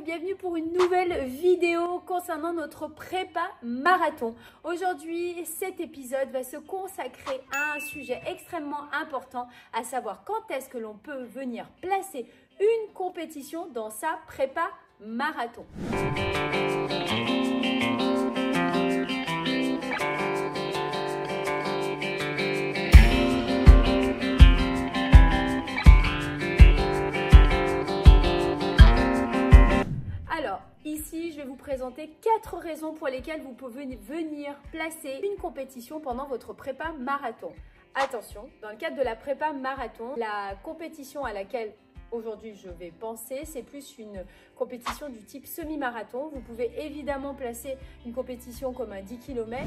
et bienvenue pour une nouvelle vidéo concernant notre prépa marathon. Aujourd'hui, cet épisode va se consacrer à un sujet extrêmement important, à savoir quand est-ce que l'on peut venir placer une compétition dans sa prépa marathon. Ici, je vais vous présenter 4 raisons pour lesquelles vous pouvez venir placer une compétition pendant votre prépa marathon. Attention, dans le cadre de la prépa marathon, la compétition à laquelle aujourd'hui je vais penser, c'est plus une compétition du type semi-marathon. Vous pouvez évidemment placer une compétition comme un 10 km.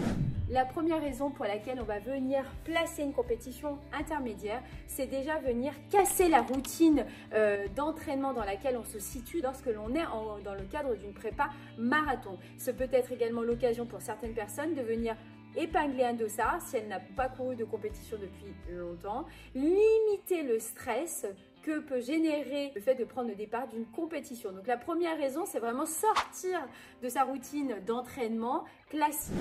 La première raison pour laquelle on va venir placer une compétition intermédiaire, c'est déjà venir casser la routine d'entraînement dans laquelle on se situe lorsque l'on est dans le cadre d'une prépa marathon. Ce peut être également l'occasion pour certaines personnes de venir épingler un dossard si elle n'a pas couru de compétition depuis longtemps, limiter le stress que peut générer le fait de prendre le départ d'une compétition. Donc la première raison, c'est vraiment sortir de sa routine d'entraînement classique.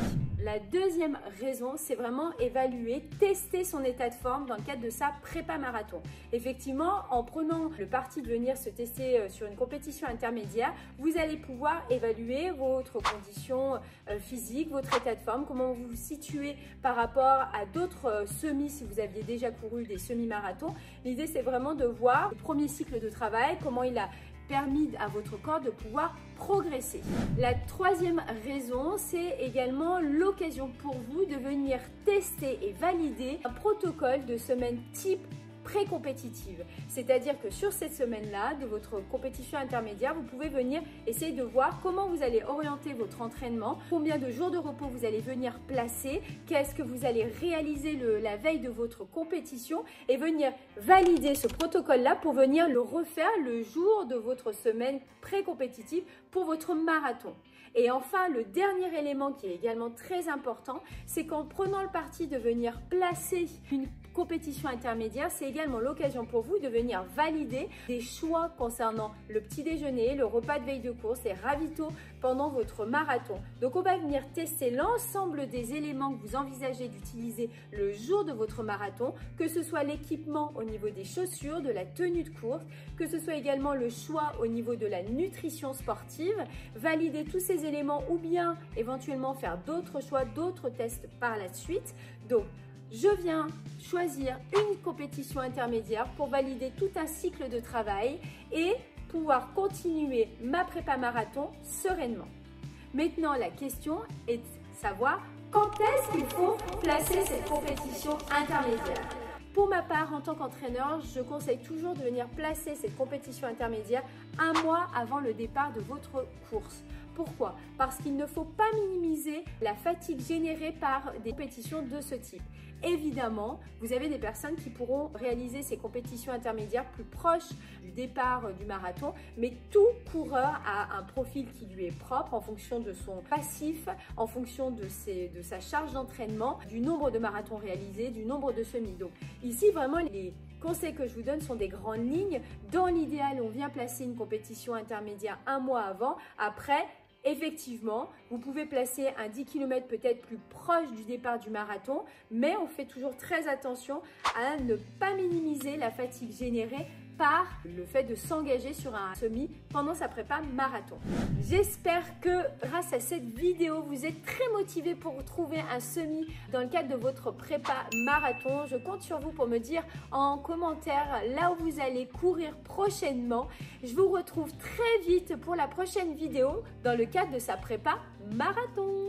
La deuxième raison, c'est vraiment évaluer, tester son état de forme dans le cadre de sa prépa marathon. Effectivement, en prenant le parti de venir se tester sur une compétition intermédiaire, vous allez pouvoir évaluer votre condition physique, votre état de forme, comment vous vous situez par rapport à d'autres semis si vous aviez déjà couru des semi-marathons. L'idée, c'est vraiment de voir le premier cycle de travail, comment il a permis à votre corps de pouvoir progresser. La troisième raison, c'est également l'occasion pour vous de venir tester et valider un protocole de semaine type pré-compétitive. C'est-à-dire que sur cette semaine-là, de votre compétition intermédiaire, vous pouvez venir essayer de voir comment vous allez orienter votre entraînement, combien de jours de repos vous allez venir placer, qu'est-ce que vous allez réaliser la veille de votre compétition et venir valider ce protocole-là pour venir le refaire le jour de votre semaine pré-compétitive pour votre marathon. Et enfin, le dernier élément qui est également très important, c'est qu'en prenant le parti de venir placer une compétition intermédiaire, c'est également l'occasion pour vous de venir valider des choix concernant le petit déjeuner, le repas de veille de course, les ravitaux pendant votre marathon. Donc on va venir tester l'ensemble des éléments que vous envisagez d'utiliser le jour de votre marathon, que ce soit l'équipement au niveau des chaussures, de la tenue de course, que ce soit également le choix au niveau de la nutrition sportive, valider tous ces éléments ou bien éventuellement faire d'autres choix, d'autres tests par la suite. Donc, je viens choisir une compétition intermédiaire pour valider tout un cycle de travail et pouvoir continuer ma prépa marathon sereinement. Maintenant, la question est de savoir quand est-ce qu'il faut placer cette compétition intermédiaire. Pour ma part, en tant qu'entraîneur, je conseille toujours de venir placer cette compétition intermédiaire un mois avant le départ de votre course. Pourquoi? Parce qu'il ne faut pas minimiser la fatigue générée par des compétitions de ce type. Évidemment, vous avez des personnes qui pourront réaliser ces compétitions intermédiaires plus proches du départ du marathon, mais tout coureur a un profil qui lui est propre en fonction de son passif, en fonction de sa charge d'entraînement, du nombre de marathons réalisés, du nombre de semis. Donc ici, vraiment, les conseils que je vous donne sont des grandes lignes. Dans l'idéal, on vient placer une compétition intermédiaire un mois avant. Après, effectivement, vous pouvez placer un 10 km peut-être plus proche du départ du marathon, mais on fait toujours très attention à ne pas minimiser la fatigue générée par le fait de s'engager sur un semi pendant sa prépa marathon. J'espère que grâce à cette vidéo, vous êtes très motivé pour trouver un semi dans le cadre de votre prépa marathon. Je compte sur vous pour me dire en commentaire là où vous allez courir prochainement. Je vous retrouve très vite pour la prochaine vidéo dans le cadre de sa prépa marathon.